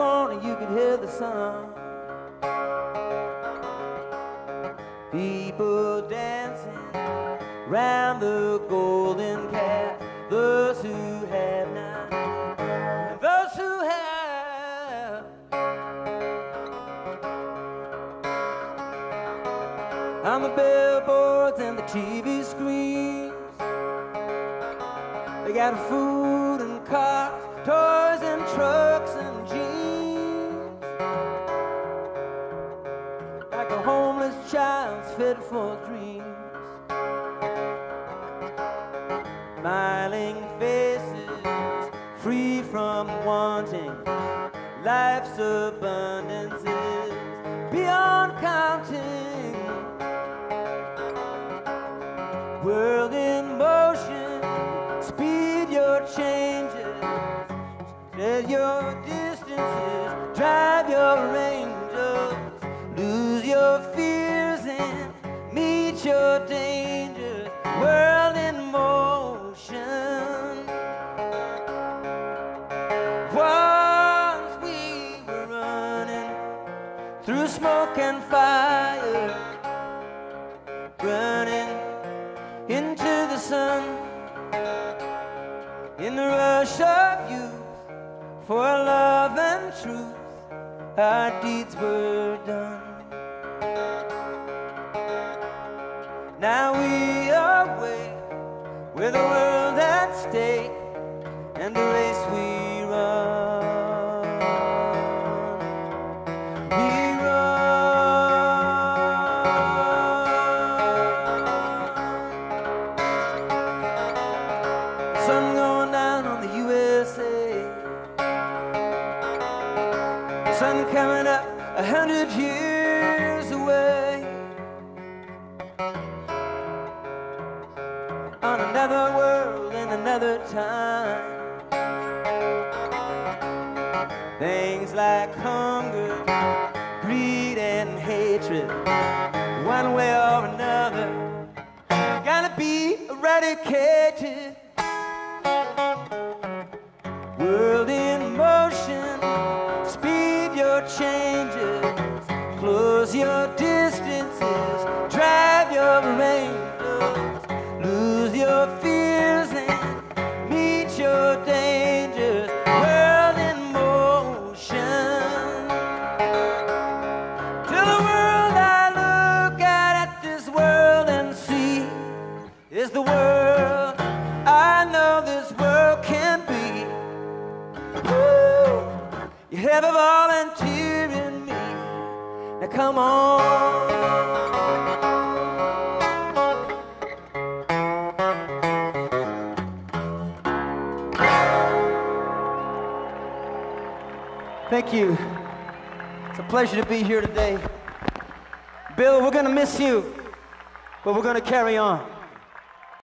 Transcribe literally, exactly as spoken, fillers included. corner you could hear the sun. People dancing round the golden calf. Those who have not, and those who have. On the billboards and the T V screens, they got food and cars, toys and trucks and jeans, like a homeless child's fit for dreams. Smiling faces, free from wanting, life's abundance is beyond counting. World in motion, speed your changes, spread your distances, drive your angels, lose your fears and meet your dangers. World in motion. Once we were running through smoke and fire, running into the sun, in the rush of youth, for love and truth, our deeds were done. Now we are awake, with the world at stake and the race we run. We run. The sun going down on the U S A. The sun coming up a hundred years away. On another world in another time, things like hunger, greed and hatred, one way or another, gotta be eradicated. World in motion, speed your changes, close your distances, drive your rainbows, lose your fears and meet your dangers. World in motion. To the world I look out at this world and see is the world I know this world can be. Woo! You have a volunteer in me. Now come on. Thank you. It's a pleasure to be here today. Bill, we're going to miss you, but we're going to carry on.